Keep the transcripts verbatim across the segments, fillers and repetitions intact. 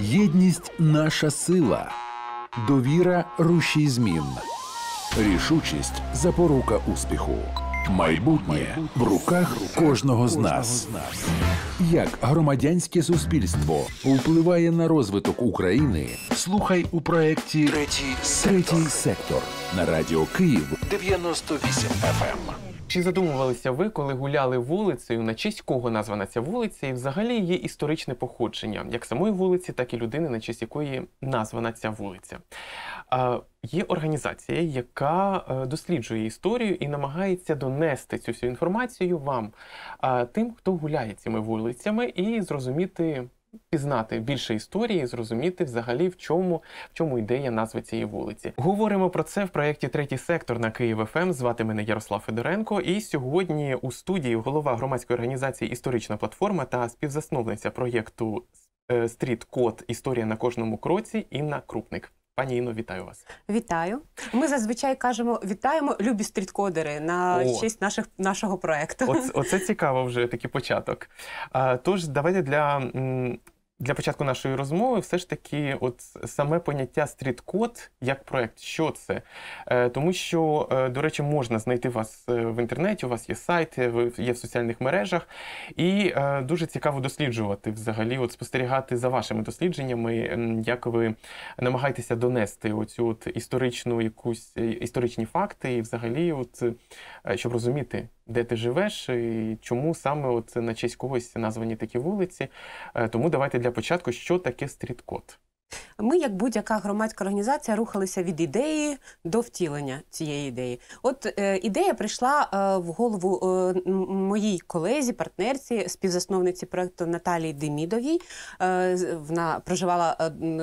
Єдність – наша сила. Довіра – рушій змін. Рішучість – запорука успіху. Майбутнє в руках кожного з нас. Як громадянське суспільство впливає на розвиток України, слухай у проєкті «Третій сектор», «Третій сектор» на радіо Київ дев'яносто вісім еф ем. Чи задумувалися ви, коли гуляли вулицею, на честь кого названа ця вулиця і взагалі її історичне походження, як самої вулиці, так і людини, на честь якої названа ця вулиця? Е, є організація, яка досліджує історію і намагається донести цю всю інформацію вам, е, тим, хто гуляє цими вулицями, і зрозуміти, пізнати більше історії, зрозуміти взагалі, в чому, в чому ідея назви цієї вулиці. Говоримо про це в проєкті «Третій сектор» на Київ еф ем. Звати мене Ярослав Федоренко, і сьогодні у студії голова громадської організації «Історична платформа» та співзасновниця проєкту «Street Code. Історія на кожному кроці» Інна Крупник. Пані Інно, вітаю вас. Вітаю. Ми зазвичай кажемо, вітаємо, любі стріткодери, на О. честь наших, нашого проєкту. Оце, оце цікаво вже, такий початок. А, тож, давайте для, для початку нашої розмови все ж таки от саме поняття «стріткод» як проєкт. Що це? Е, тому що, до речі, можна знайти вас в інтернеті, у вас є сайт, є в соціальних мережах. І е, дуже цікаво досліджувати взагалі, от спостерігати за вашими дослідженнями, як ви намагаєтеся донести оцю от історичну якусь, історичні факти і взагалі, от, щоб розуміти, де ти живеш і чому саме от на честь когось названі такі вулиці. Тому давайте для початку, що таке стріткод? Ми, як будь-яка громадська організація, рухалися від ідеї до втілення цієї ідеї. От е, ідея прийшла е, в голову е, моїй колезі, партнерці, співзасновниці проєкту Наталії Демідовій. Е, вона проживала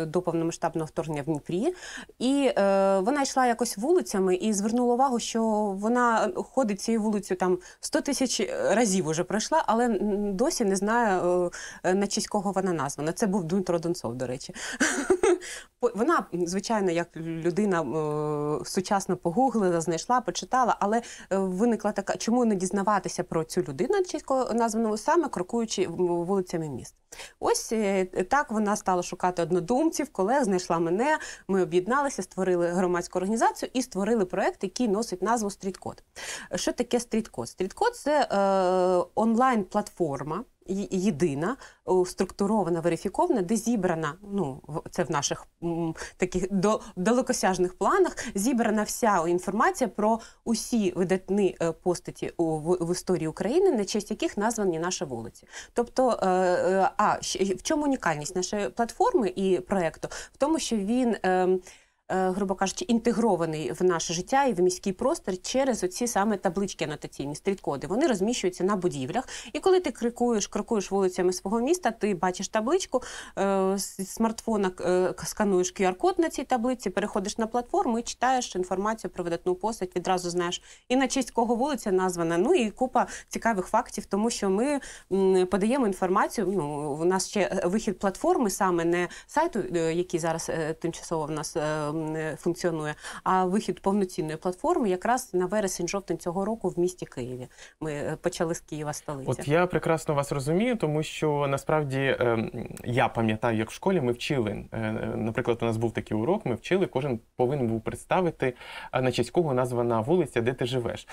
до повномасштабного вторгнення в Дніпрі. І е, вона йшла якось вулицями і звернула увагу, що вона ходить цією вулицею там сто тисяч разів уже пройшла, але досі не знає, е, на честь кого вона названа. Це був Дмитро Донцов, до речі. Вона, звичайно, як людина е, сучасно погуглила, знайшла, почитала, але виникла така, чому не дізнаватися про цю людину, чітко названу, саме крокуючи вулицями міст. Ось е, так вона стала шукати однодумців, колег, знайшла мене, ми об'єдналися, створили громадську організацію і створили проєкт, який носить назву «Street Code». Що таке «Street Code»? «Street Code» – це е, онлайн-платформа, єдина, структурована, верифікована, де зібрана, ну, це в наших м, таких до, далекосяжних планах, зібрана вся інформація про усі видатні е, постаті у, в, в історії України, на честь яких названі наші вулиці. Тобто, е, е, а в чому унікальність нашої платформи і проєкту? В тому, що він... Е, грубо кажучи, інтегрований в наше життя і в міський простір через оці саме таблички анотаційні, стріткоди. Вони розміщуються на будівлях. І коли ти крокуєш, крокуєш вулицями свого міста, ти бачиш табличку, з смартфона скануєш кю ар код на цій таблиці, переходиш на платформу і читаєш інформацію про видатну постать, відразу знаєш, і на честь кого вулиця названа. Ну і купа цікавих фактів, тому що ми подаємо інформацію, ну, у нас ще вихід платформи, саме не сайту, який зараз тимчасово в нас функціонує, а вихід повноцінної платформи якраз на вересень-жовтень цього року в місті Києві. Ми почали з Києва столиця. От я прекрасно вас розумію, тому що насправді я пам'ятаю, як в школі ми вчили, наприклад, у нас був такий урок, ми вчили, кожен повинен був представити, на честь кого названа вулиця, де ти живеш.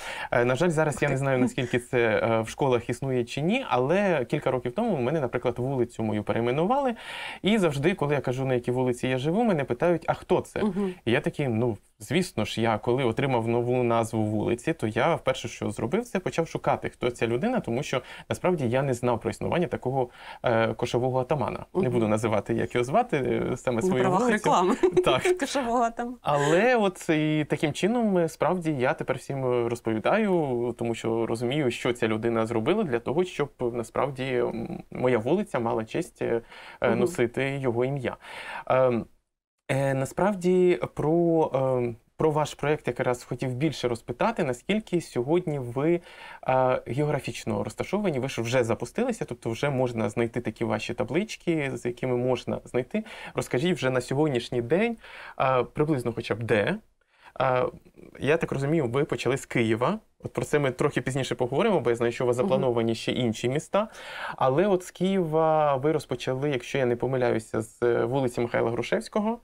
На жаль, зараз я не знаю, наскільки це в школах існує чи ні, але кілька років тому мене, наприклад, вулицю мою перейменували, і завжди, коли я кажу, на якій вулиці я живу, мене питають, а хто це? І я такий, ну, звісно ж, я коли отримав нову назву вулиці, то я вперше, що зробив, це почав шукати, хто ця людина, тому що, насправді, я не знав про існування такого е, кошового атамана. Uh-huh. Не буду називати, як його звати, саме свою вулицю. На правах реклами кошового атамана. Але от і таким чином, справді, я тепер всім розповідаю, тому що розумію, що ця людина зробила для того, щоб, насправді, моя вулиця мала честь е, uh-huh. носити його ім'я. Е, Е, насправді, про, е, про ваш проєкт якраз хотів більше розпитати, наскільки сьогодні ви е, географічно розташовані, ви ж вже запустилися, тобто вже можна знайти такі ваші таблички, з якими можна знайти. Розкажіть вже на сьогоднішній день е, приблизно хоча б де, е, я так розумію, ви почали з Києва. От про це ми трохи пізніше поговоримо, бо я знаю, що у вас заплановані ще інші міста. Але от з Києва ви розпочали, якщо я не помиляюся, з вулиці Михайла Грушевського.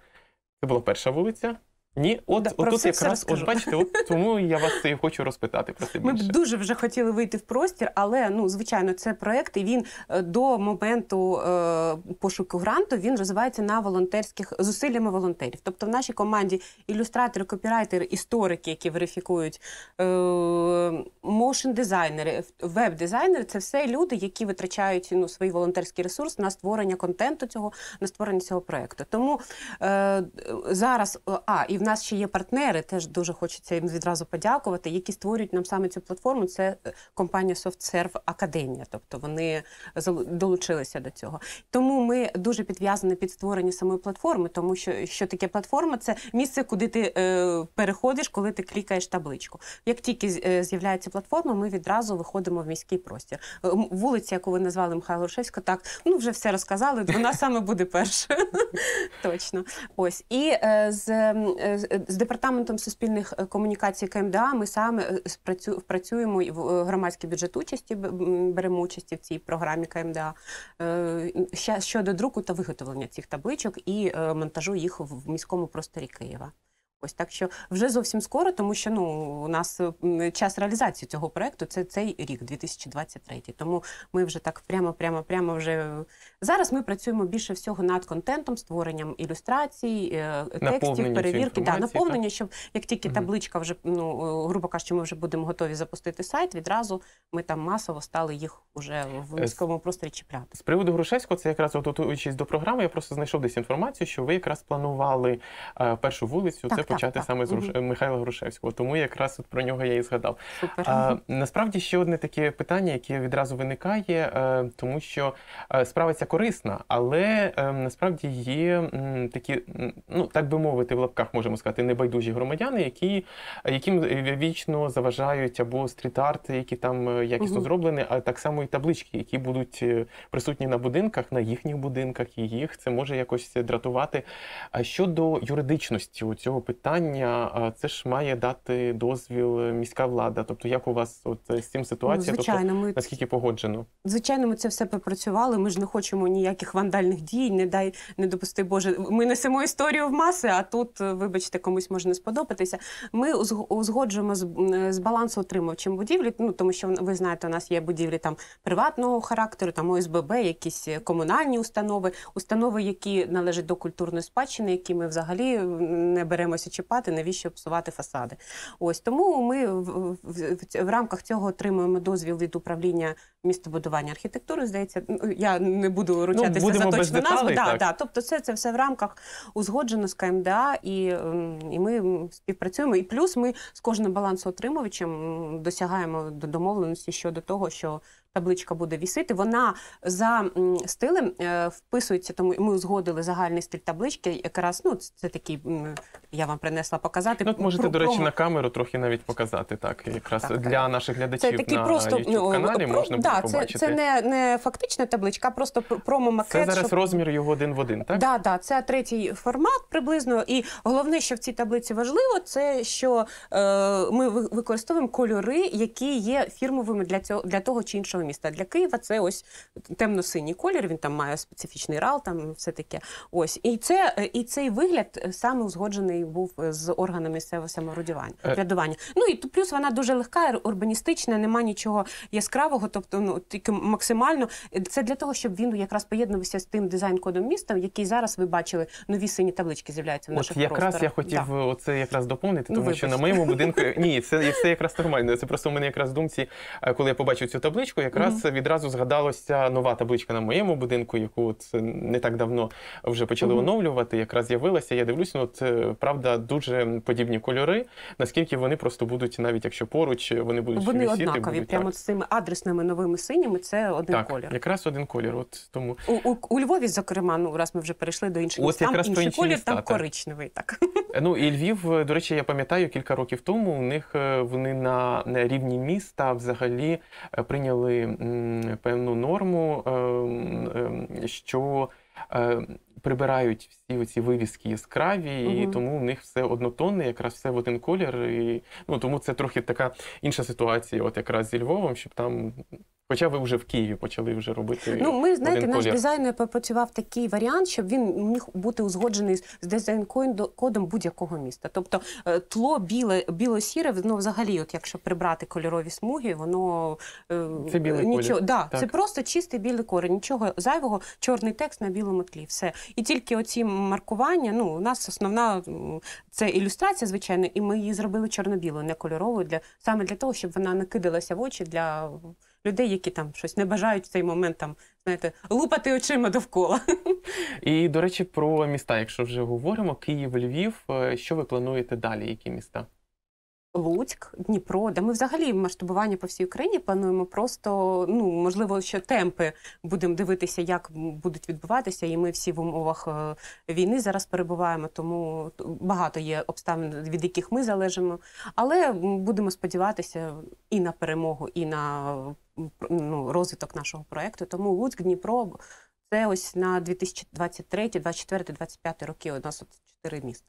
Це була перша вулиця. Ні, от, да, от тут якраз, от бачите, от тому я вас і хочу розпитати про це більше. Ми б дуже вже хотіли вийти в простір, але, ну, звичайно, це проєкт, і він до моменту е, пошуку гранту, він розвивається на волонтерських, зусиллями волонтерів. Тобто в нашій команді ілюстратори, копірайтери, історики, які верифікують, е, мошн-дизайнери, веб-дизайнери – це все люди, які витрачають, ну, свій волонтерський ресурс на створення контенту цього, на створення цього проєкту. Тому е, зараз, а, і в нас ще є партнери, теж дуже хочеться їм відразу подякувати, які створюють нам саме цю платформу. Це компанія SoftServe Academia, тобто вони долучилися до цього. Тому ми дуже підв'язані під створення самої платформи, тому що, що таке платформа? Це місце, куди ти е, переходиш, коли ти клікаєш табличку. Як тільки з'являється платформа, ми відразу виходимо в міський простір. Вулиця, яку ви назвали Михайла Грушевського, так, ну вже все розказали, вона саме буде перша. Точно. Ось. І з... З Департаментом суспільних комунікацій КМДА ми саме працюємо і в громадський бюджет участі, беремо участь в цій програмі КМДА щодо друку та виготовлення цих табличок і монтажу їх в міському просторі Києва. Ось так що вже зовсім скоро, тому що, ну, у нас час реалізації цього проєкту – це цей рік, дві тисячі двадцять третій. Тому ми вже так прямо-прямо-прямо вже… Зараз ми працюємо більше всього над контентом, створенням ілюстрацій, текстів, перевірки, да, наповнення, так, щоб як тільки табличка вже, ну, грубо кажучи, ми вже будемо готові запустити сайт, відразу ми там масово стали їх уже в міському просторі чіпляти. З приводу Грушевського, це якраз готуючись до програми, я просто знайшов десь інформацію, що ви якраз планували першу вулицю, так, почати так, саме так. з Груш... mm-hmm. Михайла Грушевського. Тому якраз от про нього я і згадав. А, насправді ще одне таке питання, яке відразу виникає, а, тому що а, справа ця корисна, але а, насправді є м, такі, ну так би мовити, в лапках можемо сказати, небайдужі громадяни, які, яким вічно заважають або стріт-арт, які там якісно mm-hmm. зроблені, а так само і таблички, які будуть присутні на будинках, на їхніх будинках, і їх це може якось дратувати. А щодо юридичності у цього питання, питання, це ж має дати дозвіл міська влада. Тобто, як у вас от з цим ситуація? Ну, звичайно, тобто, ми... наскільки погоджено? Звичайно, ми це все пропрацювали. Ми ж не хочемо ніяких вандальних дій, не дай, не допусти Боже. Ми несемо історію в маси, а тут, вибачте, комусь може не сподобатися. Ми узгоджуємо з, з балансоутримувачем будівлі, ну, тому що, ви знаєте, у нас є будівлі там приватного характеру, там О С Б Б, якісь комунальні установи, установи, які належать до культурної спадщини, які ми взагалі не беремося чіпати, навіщо псувати фасади. Ось, тому ми в, в, в, в рамках цього отримуємо дозвіл від управління містобудування архітектури, здається, я не буду ручатися ну, за точну назву. Да, да. Тобто це, це все в рамках узгоджено з КМДА, і, і ми співпрацюємо. І плюс ми з кожним балансоутримувачем досягаємо до домовленості щодо того, що табличка буде вісити. Вона за стилем вписується, тому ми узгодили загальний стиль таблички. Якраз, ну, це такий, я вам принесла показати. Ну, можете, про, до речі, про... на камеру трохи навіть показати, так, якраз так, для так. наших глядачів це на просто... ютуб-каналі про... можна да, буде побачити. Це, це не, не фактична табличка, а просто промо-макет. Це зараз щоб... розмір його один в один, так? Так, да, да, це третій формат приблизно. І головне, що в цій таблиці важливо, це, що е, ми використовуємо кольори, які є фірмовими для, цього, для того чи іншого міста. Для Києва це ось темно-синій колір, він там має специфічний рал, там все таке. Ось. І, це, і цей вигляд саме узгоджений був з органами місцевого самоврядування. Ну і плюс вона дуже легка, урбаністична, нема нічого яскравого, тобто, ну, тільки максимально. Це для того, щоб він якраз поєднувався з тим дизайн-кодом міста, який зараз ви бачили, нові сині таблички з'являються в наших просторах. От якраз я хотів да. оце якраз доповнити, тому ну, що на моєму будинку... Ні, це, це якраз нормально. Це просто у мене якраз в думці, коли я побачив цю табличку, якраз mm-hmm. відразу згадалася нова табличка на моєму будинку, яку от не так давно вже почали mm-hmm. оновлювати, якраз з'явилася. Я дивлюся, от правда, дуже подібні кольори, наскільки вони просто будуть, навіть якщо поруч, вони будуть висіти. Вони однакові, будуть, прямо так. з цими адресними новими синіми, це один так, колір. Так, якраз один колір. От тому. У, у, у Львові, зокрема, ну раз ми вже перейшли до інших міст, там інший інші колір, міста, там так. коричневий. Так. Ну і Львів, до речі, я пам'ятаю, кілька років тому у них вони на, на рівні міста взагалі прийняли певну норму, що прибирають всі ці вивіски яскраві, угу. і тому в них все однотонне, якраз все в один колір. І, ну, тому це трохи така інша ситуація, от якраз зі Львовом, щоб там... Хоча ви вже в Києві почали вже робити. Ну, ми, знаєте, наш дизайнер пропрацював такий варіант, щоб він міг бути узгоджений з дизайн-кодом будь-якого міста. Тобто тло біле, біло-сіре, ну, взагалі, от якщо прибрати кольорові смуги, воно це білий нічого, да, це просто чистий білий колір, нічого зайвого, чорний текст на білому тлі, все. І тільки оці маркування, ну, у нас основна це ілюстрація, звичайно, і ми її зробили чорно-білою, не кольоровою, для саме для того, щоб вона не кидалася в очі для людей, які там щось не бажають в цей момент там, знаєте, лупати очима довкола. І, до речі, про міста, якщо вже говоримо, Київ, Львів, що ви плануєте далі, які міста? Луцьк, Дніпро, да ми взагалі масштабування по всій Україні плануємо, просто, ну, можливо, що темпи будемо дивитися, як будуть відбуватися, і ми всі в умовах війни зараз перебуваємо, тому багато є обставин, від яких ми залежимо, але будемо сподіватися і на перемогу, і на, ну, розвиток нашого проєкту, тому Луцьк, Дніпро, це ось на дві тисячі двадцять третій, двадцять четвертий, двадцять п'ятий роки, у нас от чотири міста.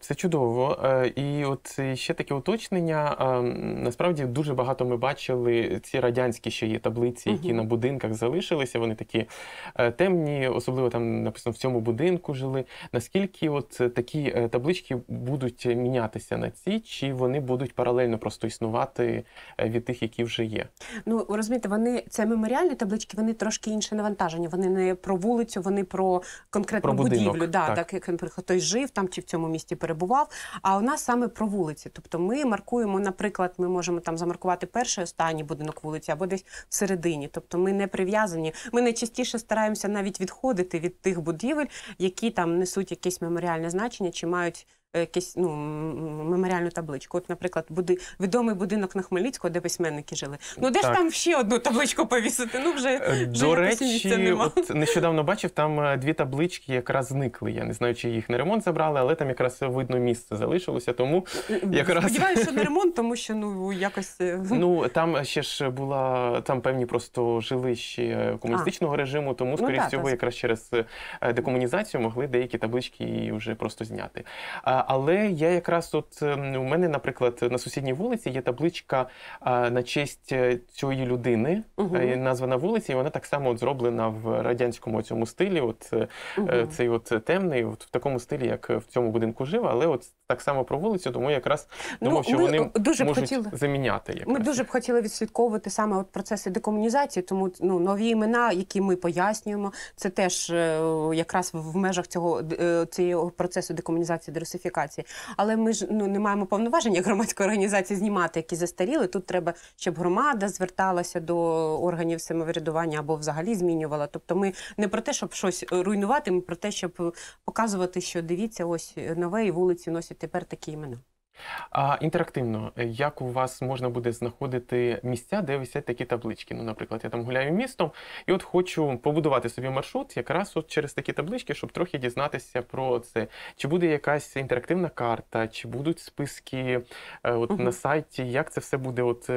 Це чудово. І от ще таке уточнення. Насправді дуже багато ми бачили ці радянські ще є таблиці, які на будинках залишилися. Вони такі темні, особливо там написано в цьому будинку жили. Наскільки от такі таблички будуть мінятися на ці, чи вони будуть паралельно просто існувати від тих, які вже є? Ну, розумієте, вони, це меморіальні таблички, вони трошки інше навантаження. Вони не про вулицю, вони про конкретну про будівлю. Будинок, да, так. Так, як, наприклад, хтось жив там чи в цьому місті перебував, а у нас саме про вулиці. Тобто ми маркуємо, наприклад, ми можемо там замаркувати перший, останній будинок вулиці, або десь всередині. Тобто ми не прив'язані. Ми найчастіше стараємося навіть відходити від тих будівель, які там несуть якесь меморіальне значення, чи мають якісь, ну, меморіальну табличку. От, наприклад, буди... відомий будинок на Хмельницького, де письменники жили. Ну, де так. ж там ще одну табличку повісити? Ну, вже, вже якось місця нема. До речі, нещодавно бачив, там дві таблички якраз зникли. Я не знаю, чи їх на ремонт забрали, але там якраз видно місце залишилося, тому якраз... Сподіваюся, що на ремонт, тому що, ну, якось... Ну, там ще ж була, там певні просто жили ще комуністичного а. режиму, тому, скоріш ну, всього, так. якраз через декомунізацію могли деякі таблички вже просто зняти. Але я якраз от, у мене, наприклад, на сусідній вулиці є табличка на честь цієї людини, угу. названа вулиця, і вона так само от зроблена в радянському цьому стилі, от, угу. цей от темний, от в такому стилі, як в цьому будинку жив, але от так само про вулицю, тому я якраз думав, ну, що вони дуже можуть хотіли, заміняти. Якраз. Ми дуже б хотіли відслідковувати саме от процеси декомунізації, тому, ну, нові імена, які ми пояснюємо, це теж якраз в межах цього, цього процесу декомунізації, дерусифікації. Але ми ж, ну, не маємо повноваження громадської організації знімати, які застаріли. Тут треба, щоб громада зверталася до органів самоврядування або взагалі змінювала. Тобто ми не про те, щоб щось руйнувати, ми про те, щоб показувати, що дивіться, ось нове, і вулиці носять тепер такі імена. А інтерактивно, як у вас можна буде знаходити місця, де висять такі таблички? Ну, наприклад, я там гуляю містом і от хочу побудувати собі маршрут якраз от через такі таблички, щоб трохи дізнатися про це. Чи буде якась інтерактивна карта, чи будуть списки от, угу. на сайті, як це все буде от,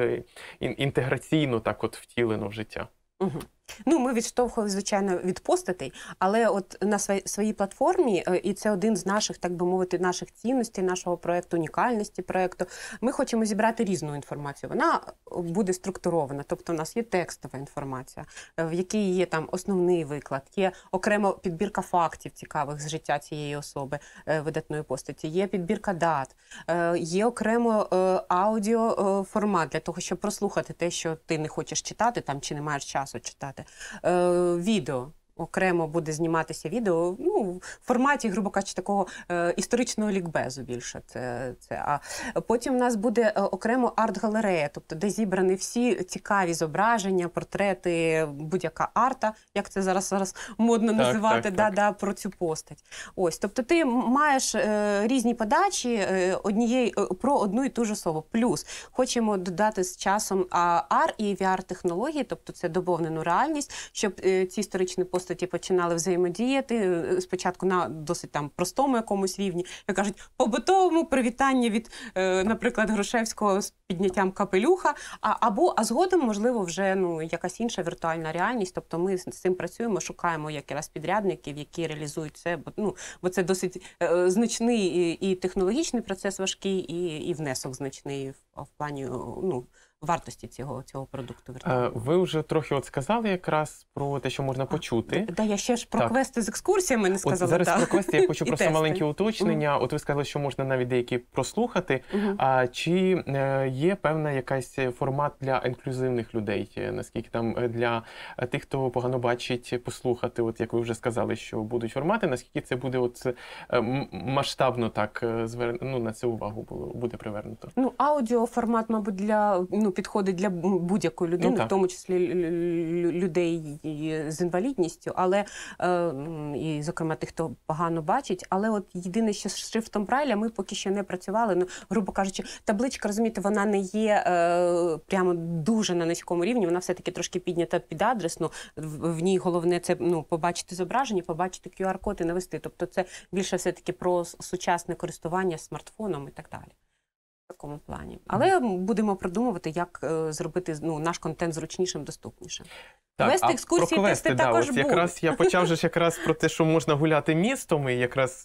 інтеграційно так от втілено в життя? Угу. Ну, ми відштовхували, звичайно, від постатей, але от на своїй платформі, і це один з наших, так би мовити, наших цінностей, нашого проєкту, унікальності проєкту, ми хочемо зібрати різну інформацію. Вона буде структурована, тобто в нас є текстова інформація, в якій є там основний виклад, є окремо підбірка фактів цікавих з життя цієї особи, видатної постаті, є підбірка дат, є окремо аудіоформат для того, щоб прослухати те, що ти не хочеш читати, там, чи не маєш часу читати. Е, відео. Окремо буде зніматися відео, ну, в форматі, грубо кажучи, такого е, історичного лікбезу більше. Це, це. А потім у нас буде окремо арт-галерея, тобто де зібрані всі цікаві зображення, портрети, будь-яка арта, як це зараз, зараз модно називати, так, так, да, так. Да, про цю постать. Ось, тобто ти маєш е, різні подачі е, однієї, е, про одну і ту ж особу. Плюс хочемо додати з часом а ар і ві ар технології, тобто це доповнену реальність, щоб е, ці історичні постаті постаті починали взаємодіяти спочатку на досить там простому якомусь рівні, як кажуть, побутовому привітанні від, наприклад, Грушевського з підняттям капелюха, а, або, а згодом, можливо, вже ну, якась інша віртуальна реальність, тобто ми з цим працюємо, шукаємо якраз підрядників, які реалізують це, бо, ну, бо це досить е, значний і, і технологічний процес важкий, і, і внесок значний в, в плані, ну, вартості цього, цього продукту. Ви вже трохи от сказали якраз про те, що можна почути. Да, я ще ж про так. квести з екскурсіями не сказала. От зараз так. про квести я хочу просто маленькі уточнення. Mm. От ви сказали, що можна навіть деякі прослухати. Mm-hmm. А чи є певна якась формат для інклюзивних людей? Наскільки там для тих, хто погано бачить, послухати, от як ви вже сказали, що будуть формати, наскільки це буде от масштабно так звер... ну, на це увагу було, буде привернуто? Ну, аудіоформат, мабуть, для... Ну, підходить для будь-якої людини, ну, в тому числі людей з інвалідністю, але е, і, зокрема, тих, хто погано бачить. Але от єдине, що з шрифтом Брайля ми поки ще не працювали. Ну, грубо кажучи, табличка, розумієте, вона не є е, прямо дуже на низькому рівні, вона все-таки трошки піднята під адресну. В, в ній головне це ну, побачити зображення, побачити кю ар код і навести. Тобто це більше все-таки про сучасне користування смартфоном і так далі. В такому плані. Але будемо продумувати, як е, зробити ну, наш контент зручнішим, доступнішим. Квести, екскурсії, тести да, також будуть. Якраз я почав же якраз про те, що можна гуляти містом і якраз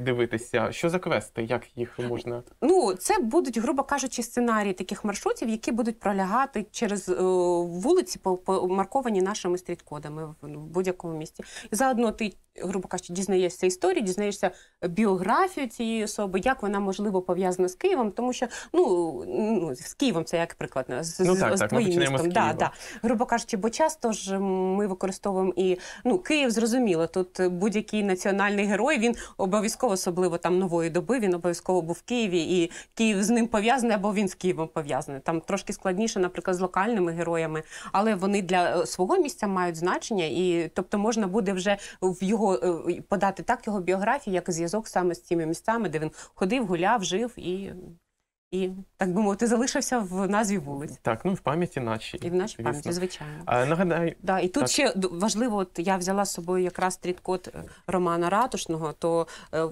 дивитися. Що за квести, як їх можна? Ну, це будуть, грубо кажучи, сценарії таких маршрутів, які будуть пролягати через е, вулиці, по, по, марковані нашими стріт-кодами в, в будь-якому місті. І заодно ти, грубо кажучи, дізнаєшся історію, дізнаєшся біографію цієї особи, як вона, можливо, пов'язана з Києвом, тому що, ну, ну з Києвом це як приклад, з, ну, так, з, з так, твоїм містом. Да, да. Грубо кажучи, бо часто ж ми використовуємо і, ну, Київ, зрозуміло, тут будь-який національний герой, він обов'язково, особливо там нової доби, він обов'язково був в Києві, і Київ з ним пов'язаний, або він з Києвом пов'язаний. Там трошки складніше, наприклад, з локальними героями, але вони для свого місця мають значення, і, тобто, можна буде вже в його, подати так його біографію, як зв'язок саме з цими місцями, де він ходив, гуляв, жив і... І, так би мовити, залишився в назві вулиць. Так, ну і в пам'яті нашій. І в нашій пам'яті, звичайно. А, нагадаю... Да, і тут так. ще важливо, от я взяла з собою якраз стріт-код Романа Ратушного, то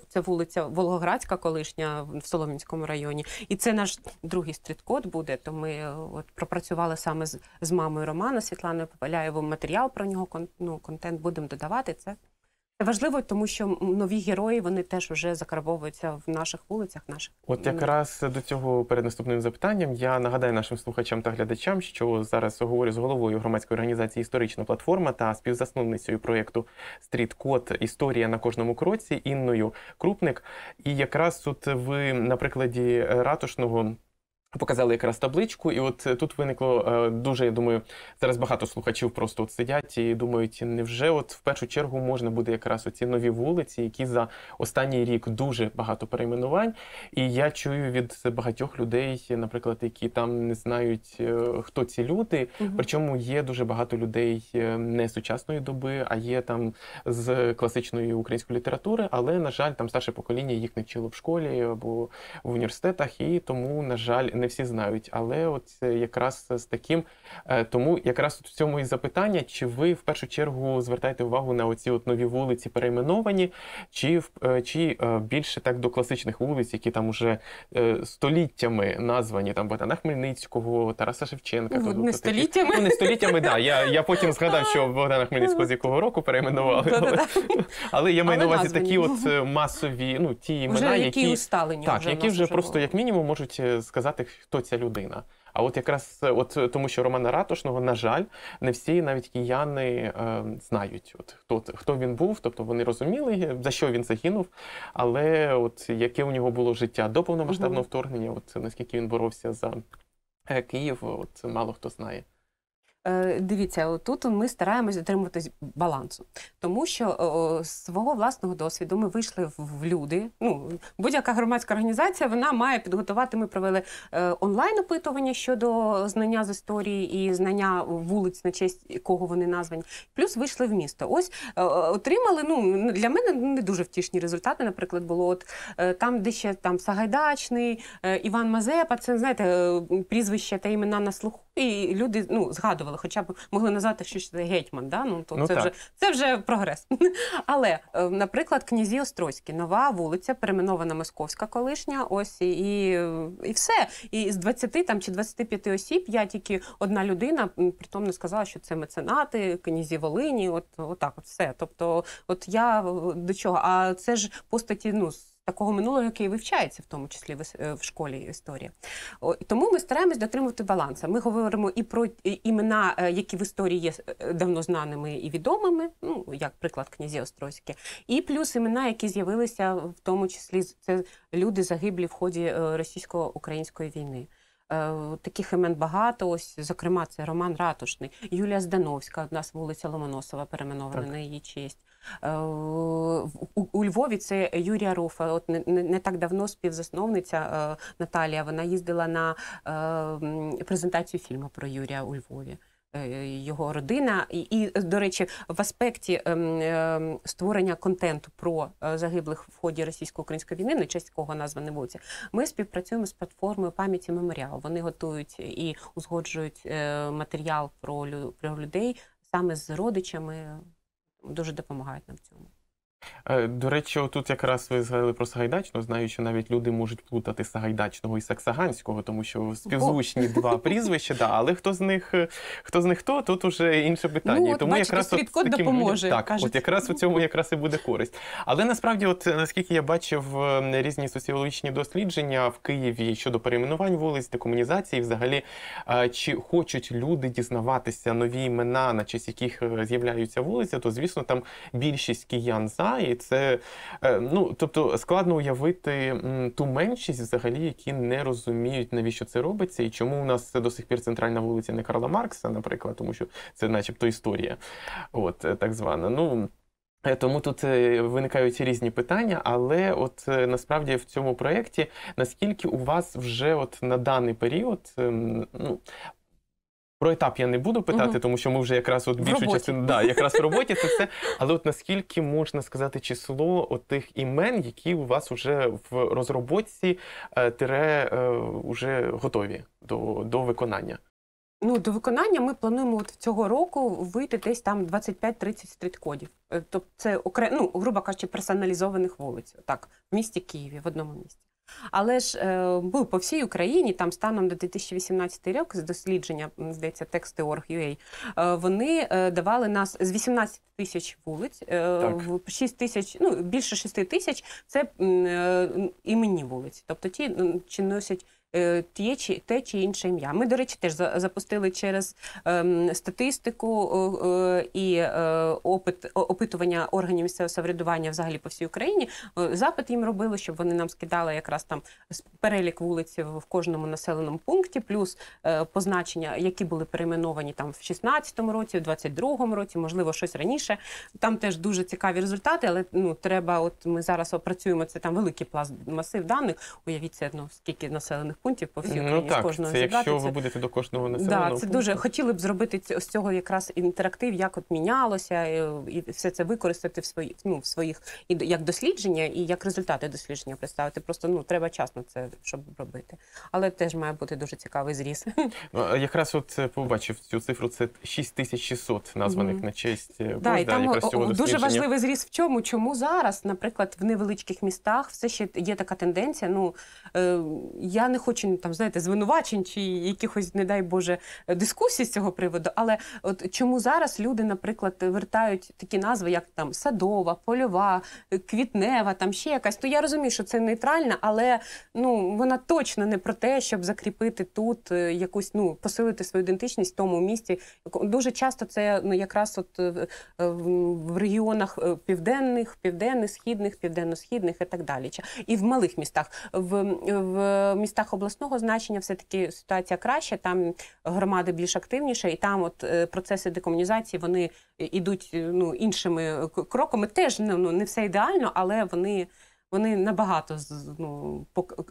це вулиця Волгоградська колишня в Солом'янському районі. І це наш другий стріт-код буде, то ми от пропрацювали саме з, з мамою Романа, Світланою Попеляєвою, матеріал про нього, кон, ну, контент будемо додавати, це... Важливо, тому що нові герої, вони теж вже закарбовуються в наших вулицях, наших. От якраз до цього перед наступним запитанням я нагадаю нашим слухачам та глядачам, що зараз говорю з головою громадської організації «Історична платформа» та співзасновницею проєкту «Стріт-код. Історія на кожному кроці» Інною Крупник. І якраз тут ви на прикладі Ратушного показали якраз табличку, і от тут виникло дуже, я думаю, зараз багато слухачів просто от сидять і думають, невже от в першу чергу можна буде якраз оці нові вулиці, які за останній рік дуже багато перейменувань. І я чую від багатьох людей, наприклад, які там не знають, хто ці люди, угу. причому є дуже багато людей не сучасної доби, а є там з класичної української літератури, але, на жаль, там старше покоління їх не вчило в школі або в університетах, і тому, на жаль, не всі знають, але от якраз з таким, тому якраз в цьому і запитання, чи ви в першу чергу звертаєте увагу на оці от нові вулиці перейменовані, чи, чи більше так до класичних вулиць, які там уже століттями названі, там Богдана Хмельницького, Тараса Шевченка. Ну, не століттями. Ну, не століттями, так. Да. Я, я потім згадав, що Богдана Хмельницького з якого року перейменували. Але, але я маю на увазі такі от масові, ну, ті імена, вже які, які усталені. Так, вже які вже просто було. Як мінімум можуть сказати, хто ця людина. А от якраз от тому, що Романа Ратушного, на жаль, не всі навіть кияни е, знають, от хто хто він був, тобто вони розуміли, за що він загинув, але от яке у нього було життя до повномасштабного вторгнення, от наскільки він боровся за Київ, от мало хто знає. Дивіться, тут ми стараємось дотримуватись балансу, тому що о, з свого власного досвіду ми вийшли в люди. Ну, будь-яка громадська організація, вона має підготувати, ми провели е, онлайн-опитування щодо знання з історії і знання вулиць, на честь кого вони названі, плюс вийшли в місто. Ось е, отримали, ну, для мене не дуже втішні результати, наприклад, було от е, там, де ще там Сагайдачний, е, Іван Мазепа, це, знаєте, е, прізвища та імена на слуху, і люди, ну, згадували згадували, хоча б могли назвати, що це гетьман, да? Ну, то ну, це, вже, це вже прогрес. Але, наприклад, князі Острозькі, нова вулиця, перейменована Московська колишня, ось і, і все. І з двадцяти там, чи двадцяти п'яти осіб я тільки одна людина, притомно сказала, що це меценати, князі Волині, от, от так, от все. Тобто, от я до чого? А це ж постаті, ну, такого минулого, який вивчається, в тому числі в школі історії. Тому ми стараємось дотримувати балансу. Ми говоримо і про імена, які в історії є давно знаними і відомими, ну, як приклад князі Острозькі, і плюс імена, які з'явилися, в тому числі це люди загиблі в ході російсько-української війни. Таких імен багато, ось, зокрема, це Роман Ратушний, Юлія Здановська, у нас вулиця Ломоносова перейменована на її честь. У, у Львові це Юрія Рофа, от не, не так давно співзасновниця Наталія, вона їздила на презентацію фільму про Юрія у Львові. Його родина. І, і, до речі, в аспекті е, е, створення контенту про загиблих в ході російсько-української війни, на честь кого назва не вулиця, ми співпрацюємо з платформою пам'яті «Меморіал». Вони готують і узгоджують е, матеріал про, про людей саме з родичами. Дуже допомагають нам в цьому. До речі, тут якраз ви згадали про Сагайдачну. Знаю, що навіть люди можуть плутати Сагайдачного і Саксаганського, тому що співзвучні два прізвища, да, але хто з них хто, з них хто, тут уже інше питання. Ну, от, тому бачите, Street Code допоможе. Так, кажуть. От якраз у цьому якраз і буде користь. Але насправді, от наскільки я бачив різні соціологічні дослідження в Києві щодо перейменувань вулиць, декомунізації, взагалі, чи хочуть люди дізнаватися нові імена, на честь яких з'являються вулиці, то, звісно, там більшість киян за. І це, ну, тобто, складно уявити ту меншість взагалі, які не розуміють, навіщо це робиться, і чому у нас до сих пір центральна вулиця не Карла Маркса, наприклад, тому що це начебто історія, от, так звана. Ну, тому тут виникають різні питання, але от насправді в цьому проєкті, наскільки у вас вже от на даний період, ну, про етап я не буду питати, угу. тому що ми вже якраз от більшу частину, да, якраз в роботі це все. Але от наскільки можна сказати число от тих імен, які у вас вже в розробці тире уже готові до, до виконання? Ну, до виконання ми плануємо от цього року вийти десь там двадцять п'ять тридцять стріт-кодів. Тобто це окремо, ну, грубо кажучи, персоналізованих вулиць, так, в місті Києві, в одному місті. Але ж е, був по всій Україні, там станом до дві тисячі вісімнадцятого рік, з дослідження, здається, тексти крапка орг крапка ю а, е, вони е, давали нас з вісімнадцяти тисяч вулиць, е, шість тисяч, ну, більше шести тисяч – це е, імені вулиць, тобто ті, чи носять Те чи, те чи інше ім'я. Ми, до речі, теж запустили через ем, статистику е, і е, опит, опитування органів місцевого самоврядування взагалі по всій Україні. Запит їм робили, щоб вони нам скидали якраз там перелік вулиць в кожному населеному пункті, плюс е, позначення, які були перейменовані там в шістнадцятому році, в двадцять другому році, можливо, щось раніше. Там теж дуже цікаві результати, але ну, треба, от ми зараз опрацюємо, це там великий пласт масив даних, уявіться, ну, скільки населених пунктів по всій Україні, ну, так, з кожного це, зібрати. Якщо це... ви будете до кожного населеного да, це пункту. Дуже хотіли б зробити з цього якраз інтерактив, як от мінялося, і, і все це використати в своїх, ну, в своїх і як дослідження, і як результати дослідження представити. Просто ну треба час на це, щоб робити. Але теж має бути дуже цікавий зріз. Ну, якраз от побачив цю цифру, це шість тисяч шістсот названих mm-hmm. на честь Божда. Да, і там о, дуже важливий зріз в чому, чому зараз, наприклад, в невеличких містах все ще є така тенденція, ну, е, я не хочу там, знаєте, звинувачень чи якихось, не дай Боже, дискусій з цього приводу, але от чому зараз люди, наприклад, вертають такі назви, як там Садова, Польова, Квітнева, там ще якась. То я розумію, що це нейтральна, але ну, вона точно не про те, щоб закріпити тут якусь, ну, посилити свою ідентичність в тому місті. Дуже часто це ну, якраз от в регіонах південних, південно-східних, південно-східних і так далі. І в малих містах. В, в містах обласного значення все-таки ситуація краща, там громади більш активніше, і там от процеси декомунізації, вони йдуть ну, іншими кроками. Теж ну, не все ідеально, але вони вони набагато ну,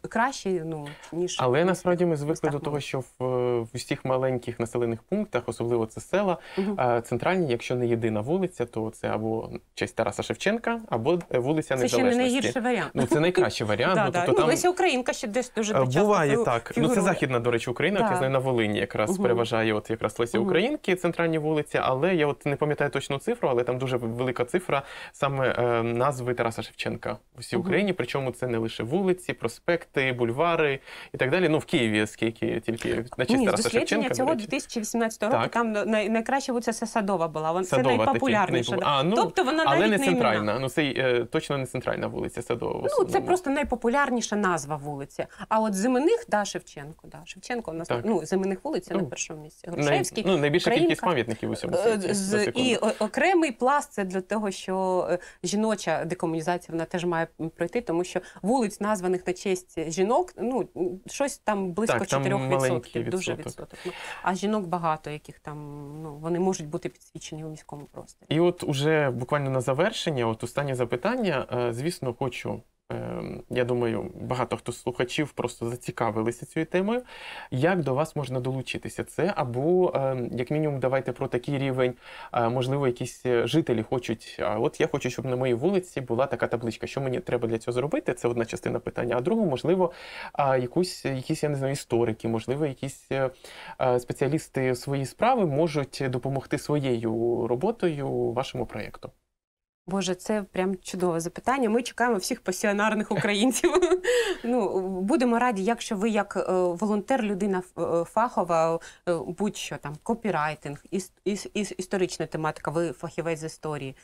краще, ну, ніж... Але насправді ми звикли до того, що в, в усіх маленьких населених пунктах, особливо це села, угу. центральні, якщо не єдина вулиця, то це або честь Тараса Шевченка, або вулиця Незалежності. Це ще не найгірший варіант. Ну, це найкращий варіант. Леся Українка ще десь дуже часто. Буває так. Ну, це західна, до речі, Україна, я знаю, на Волині якраз переважає от якраз Леся Українки, центральні вулиці, але я от не пам'ятаю точну цифру, але там дуже велика цифра саме назви Тараса Шевченка в усій Україні, причому це не лише вулиці, проспекти, бульвари і так далі. Ну, в Києві скільки тільки на честь Тараса Шевченка. Ні, цього дві тисячі вісімнадцятого року там найкраща вулиця Садова була, це найпопулярніша. Тобто вона навіть не імена. Ну, це точно не центральна вулиця Садова. Ну, це просто найпопулярніша назва вулиці. А от з іменних, да, Шевченко, да, Шевченко у нас, ну, з іменних вулиць на першому місці. Грушевський, ну, найбільша кількість пам'ятників у всьому світі. І окремий пласт це для того, що жіноча декомунізація вона теж має пройти, тому що вулиць, названих на честь жінок, ну, щось там близько чотирьох відсотків, дуже відсоток. А жінок багато, яких там, ну, вони можуть бути підсвічені у міському просторі. І от уже буквально на завершення, от останнє запитання, звісно, хочу, я думаю, багато хто з слухачів просто зацікавилися цією темою. Як до вас можна долучитися? Це або, як мінімум, давайте про такий рівень, можливо, якісь жителі хочуть, от я хочу, щоб на моїй вулиці була така табличка, що мені треба для цього зробити, це одна частина питання, а друга, можливо, якусь, якісь, я не знаю, історики, можливо, якісь спеціалісти свої справи можуть допомогти своєю роботою вашому проєкту. Боже, це прям чудове запитання. Ми чекаємо всіх пасіонарних українців. Ну, будемо раді, якщо ви як волонтер, людина фахова, будь-що там, копірайтинг, іс іс іс історична тематика, ви фахівець з історії,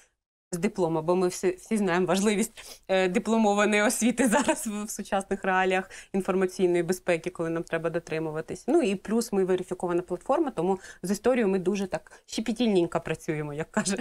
з диплома, бо ми всі, всі знаємо важливість дипломованої освіти зараз в сучасних реаліях інформаційної безпеки, коли нам треба дотримуватись. Ну і плюс ми верифікована платформа, тому з історією ми дуже так щепетільненько працюємо, як каже,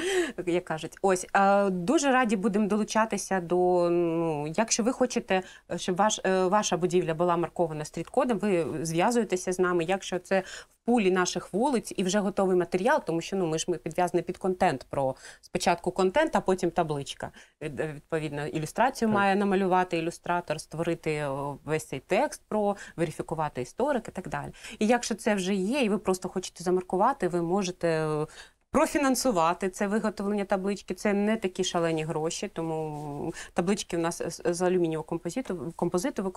як кажуть. Ось, дуже раді будемо долучатися до, ну, якщо ви хочете, щоб ваш, ваша будівля була маркована стріт-кодом, ви зв'язуєтеся з нами, якщо це в пулі наших вулиць і вже готовий матеріал, тому що, ну, ми ж ми підв'язані під контент, про спочатку контент, потім табличка. Відповідно, ілюстрацію так. має намалювати ілюстратор, створити весь цей текст, про верифікувати історик і так далі. І якщо це вже є, і ви просто хочете замаркувати, ви можете профінансувати це виготовлення таблички. Це не такі шалені гроші, тому таблички в нас з алюмінієвого композиту, композиту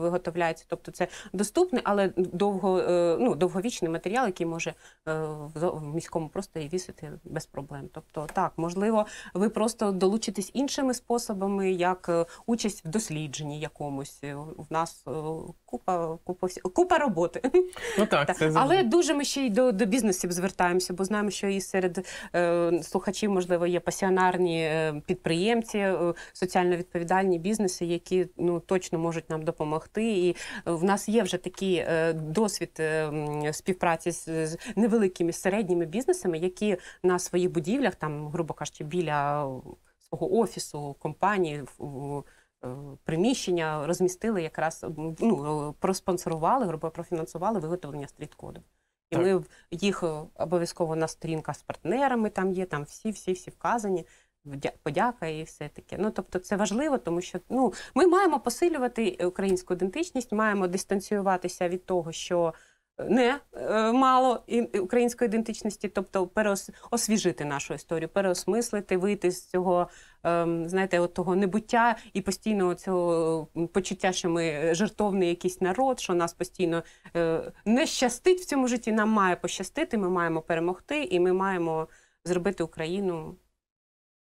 виготовляються. Тобто це доступний, але довго, ну, довговічний матеріал, який може в міському просторі вісити без проблем. Тобто так, можливо, ви просто долучитесь іншими способами, як участь в дослідженні якомусь. В нас купа, купа, купа роботи. Ну, так, це... Але дуже ми ще й до, до бізнесів звертаємося, бо знаємо, що і серед е, слухачів, можливо, є пасіонарні підприємці, е, соціально відповідальні бізнеси, які, ну, точно можуть нам допомогти. І в нас є вже такий е, досвід е, співпраці з, з невеликими, середніми бізнесами, які на своїх будівлях, там, грубо кажучи, біля свого офісу, компанії, в, приміщення розмістили якраз, ну, проспонсорували, грубо профінансували виготовлення стріт-коду. І так. ми їх обов'язково на сторінках з партнерами там є, там всі-всі-всі вказані, подяка і все таке. Ну, тобто це важливо, тому що, ну, ми маємо посилювати українську ідентичність, маємо дистанціюватися від того, що не мало української ідентичності, тобто переосвіжити нашу історію, переосмислити, вийти з цього, знаєте, от того небуття і постійного цього почуття, що ми жертовний якийсь народ, що нас постійно не щастить в цьому житті, нам має пощастити, ми маємо перемогти і ми маємо зробити Україну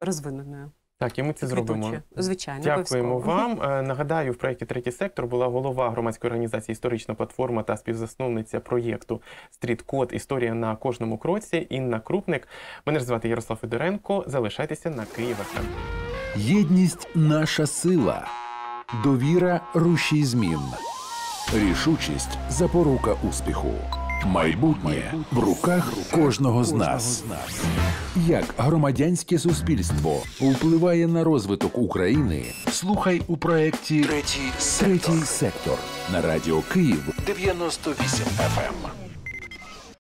розвиненою. Так, і ми це зробимо. Звичайно, дякуємо вам. Нагадаю, в проєкті «Третій сектор» була голова громадської організації «Історична платформа» та співзасновниця проєкту «Стріт-код. Історія на кожному кроці» Інна Крупник. Мене ж звати Ярослав Федоренко. Залишайтеся на Київ еф ем. Єдність – наша сила. Довіра – рушій змін. Рішучість – запорука успіху. Майбутнє в руках кожного з нас. Як громадянське суспільство впливає на розвиток України, слухай у проєкті «Третій сектор» на радіо Київ дев'яносто вісім еф ем.